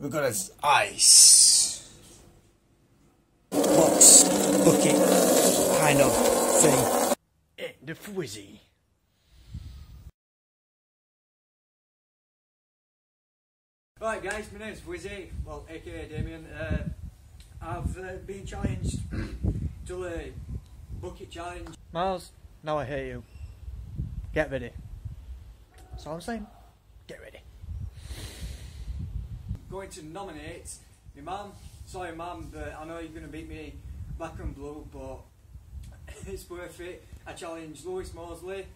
We've got his ice box bucket kind of thing. And the Fwizzy. Right guys, my name's Fwizzy, well aka Damien. I've been challenged to a bucket challenge. Miles, now I hear you. Get ready. That's all I'm saying. Get ready. Going to nominate my mum. Sorry mum, but I know you're going to beat me black and blue, but it's worth it. I challenge Lewis Mosley,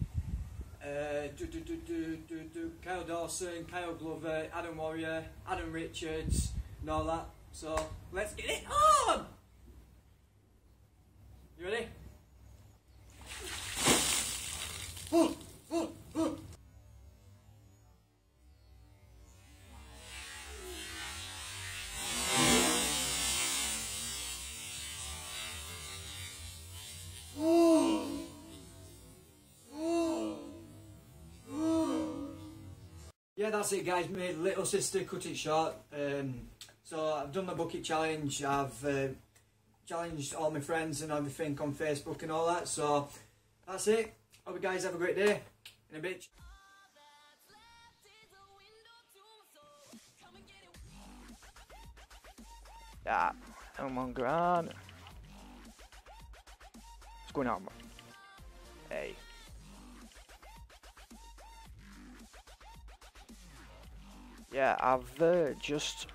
Kyle Dawson, Kyle Glover, Adam Warrior, Adam Richards and all that. So let's get it on! You ready? Yeah, that's it guys, my little sister cut it short. So I've done my bucket challenge, I've challenged all my friends and everything on Facebook and all that. So that's it, hope you guys have a great day, in a bit. Yeah, I'm on ground. What's going on, man? Hey. Yeah, I've just